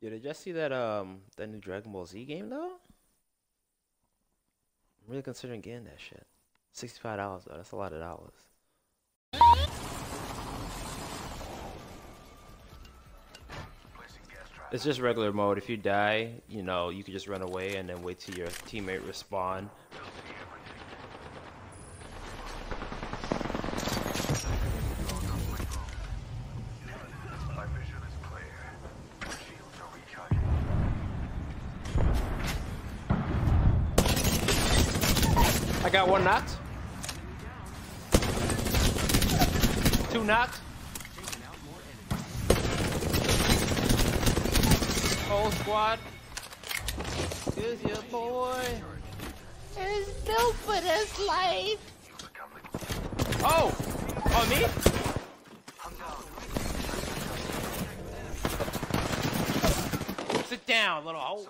Yo, did y'all see that that new Dragon Ball Z game though? I'm really considering getting that shit. $65 though, that's a lot of dollars. It's just regular mode. If you die, you know, you can just run away and then wait till your teammate respawn. I got one knot. Two knot. Whole squad. Here's your boy. There's no for this life. Oh! On me? Sit down, little hole.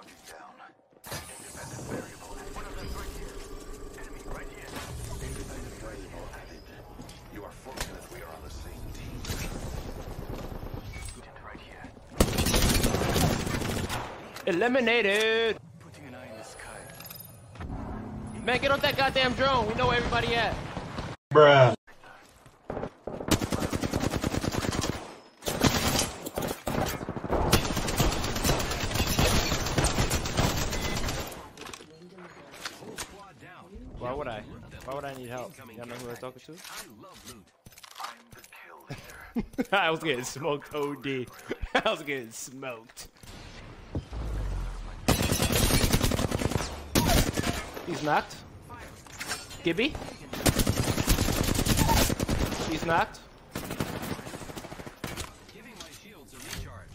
Eliminated! Putting an eye in the sky. Man, get off that goddamn drone. We know where everybody at. Bruh. Why would I? Why would I need help? Y'all know who I'm talking to? I love loot. I'm the kill leader. I was getting smoked, OD. I was getting smoked. He's knocked. Gibby. He's knocked. Giving my shields a recharge.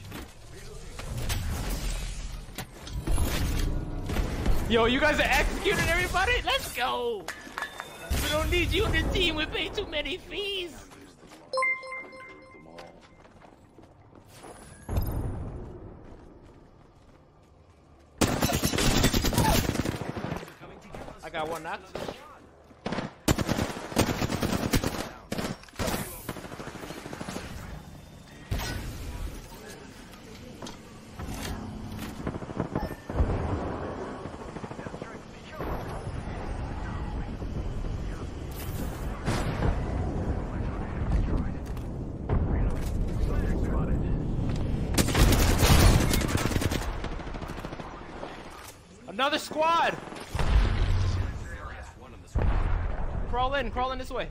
Yo, you guys are executing everybody? Let's go! We don't need you on the team, we pay too many fees! Got one knocked. Another squad. Crawl in this way.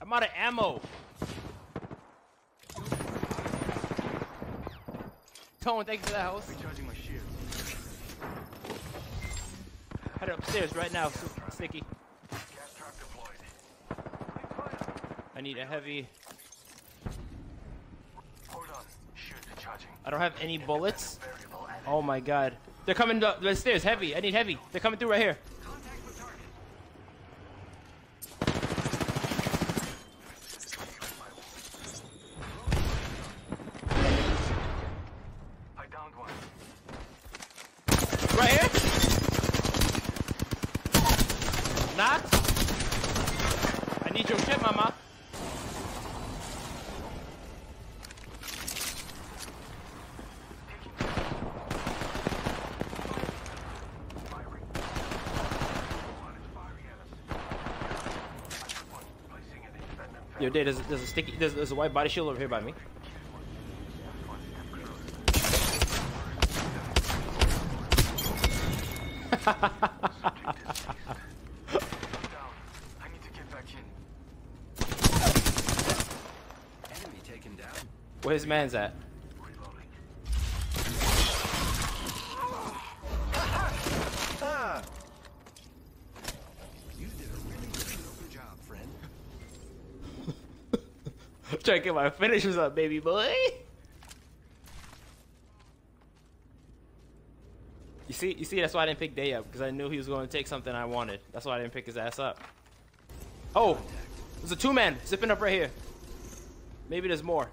I'm out of ammo. Tone, thank you for that house. Head upstairs right now, Sticky. I need a heavy. I don't have any bullets. Oh my god. They're coming up the stairs, heavy. I need heavy. They're coming through right here. Right here? Not? I need your shit, mama. Yo, dude, there's a sticky, there's a white body shield over here by me. I need to get back in. Enemy taken down. Where his man's at? You did a really good job, friend. I'm trying to get my finishers up, baby boy. You see, that's why I didn't pick Day up, because I knew he was going to take something I wanted. That's why I didn't pick his ass up. Oh, there's a two-man zipping up right here. Maybe there's more.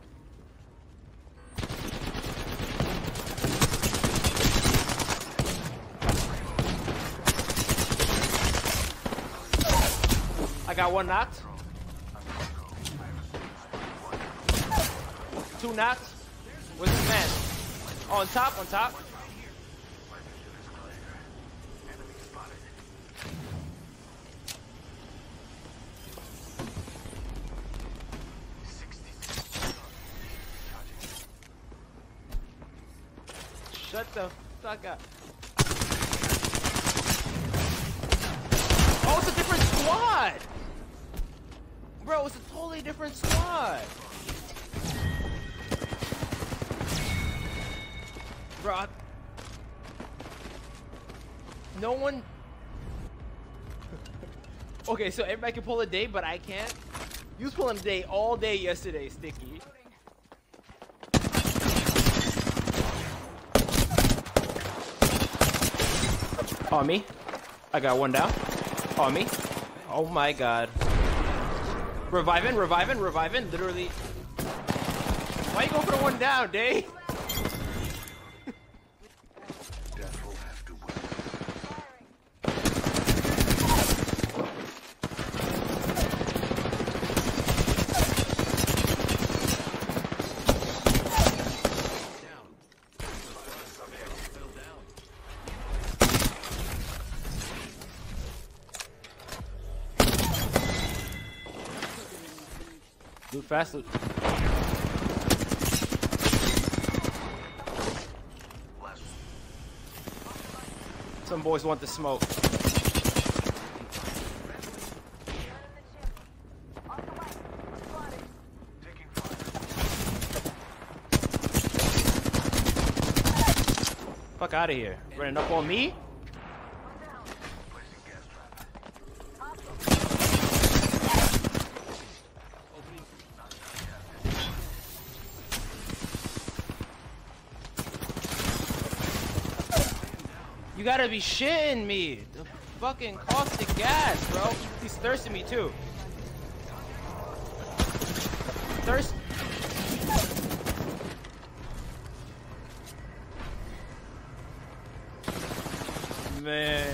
I got one knot. Two knots. Where's this man? Oh, on top, on top. Shut the fuck up. Oh, it's a different squad! Bro, it's a totally different squad! Bro, no one... Okay, so everybody can pull a day, but I can't? You was pulling a day all day yesterday, Sticky. On me. I got one down. On me. Oh my god. Reviving, reviving, reviving. Literally. Why you going for the one down, Dave? Death will have to win. Loot fast, loot. Some boys want the smoke. Fuck out of here. Running up on me? You gotta be shitting me. The fucking cost of gas, bro. He's thirsting me too. Thirst. Man.